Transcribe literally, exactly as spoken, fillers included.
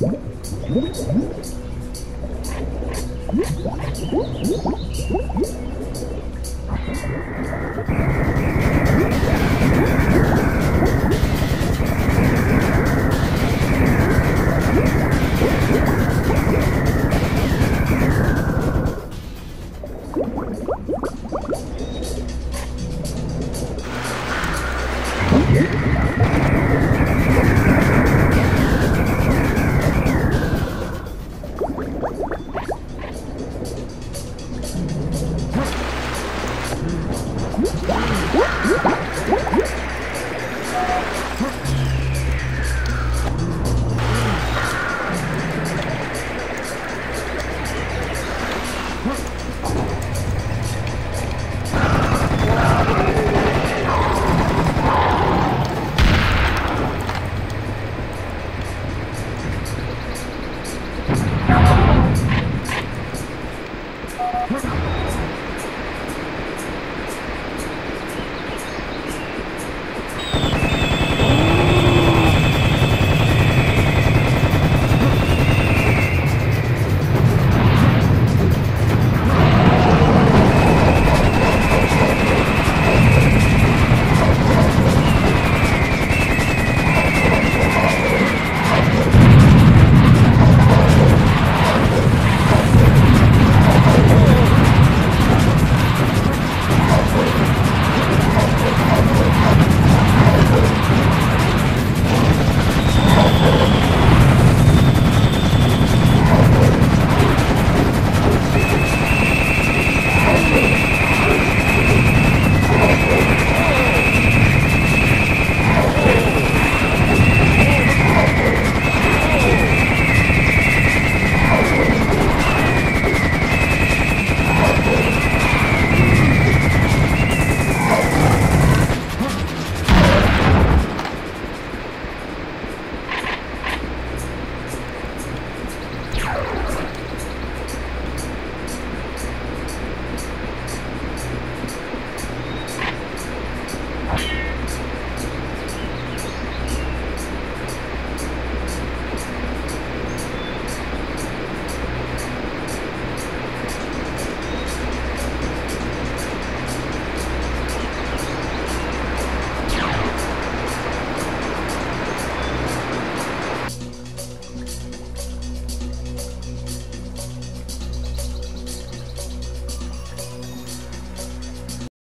What?